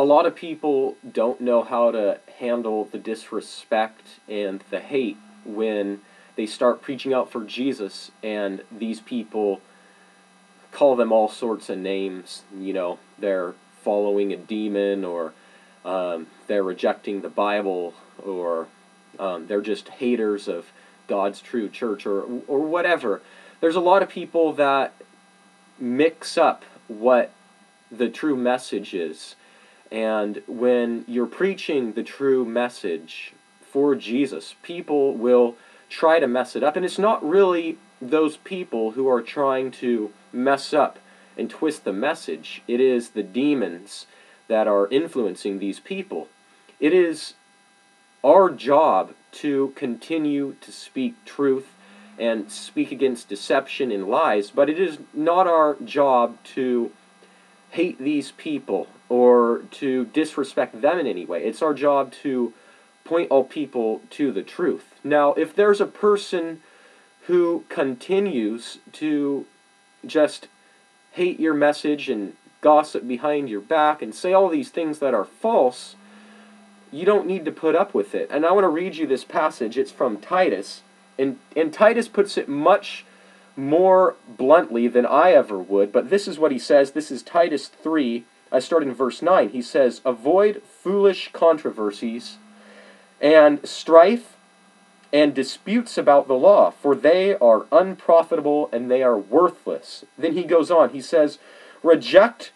A lot of people don't know how to handle the disrespect and the hate when they start preaching out for Jesus and these people call them all sorts of names. You know, they're following a demon, or they're rejecting the Bible, or they're just haters of God's true church, or whatever. There's a lot of people that mix up what the true message is. And when you're preaching the true message for Jesus, people will try to mess it up. And it's not really those people who are trying to mess up and twist the message. It is the demons that are influencing these people. It is our job to continue to speak truth and speak against deception and lies. But it is not our job to hate these people or to disrespect them in any way. It's our job to point all people to the truth. Now, if there's a person who continues to just hate your message and gossip behind your back and say all these things that are false, you don't need to put up with it. And I want to read you this passage. It's from Titus. And Titus puts it much more bluntly than I ever would, but this is what he says. This is Titus 3. I start in verse 9. He says, "Avoid foolish controversies and strife and disputes about the law, for they are unprofitable and they are worthless." Then he goes on. He says, "Reject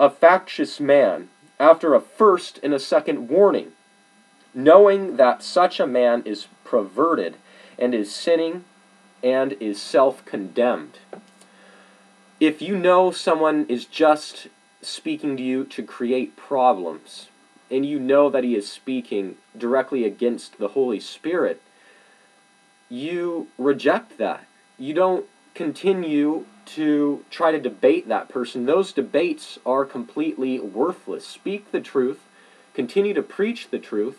a factious man after a first and a second warning, knowing that such a man is perverted and is sinning and is self-condemned." If you know someone is just speaking to you to create problems, and you know that he is speaking directly against the Holy Spirit, you reject that. You don't continue to try to debate that person. Those debates are completely worthless. Speak the truth, continue to preach the truth,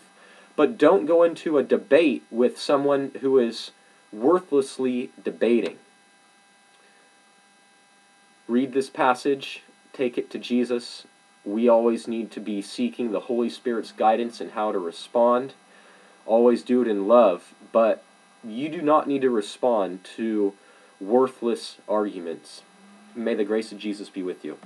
but don't go into a debate with someone who is worthlessly debating. Read this passage. Take it to Jesus. We always need to be seeking the Holy Spirit's guidance in how to respond. Always do it in love, but you do not need to respond to worthless arguments. May the grace of Jesus be with you.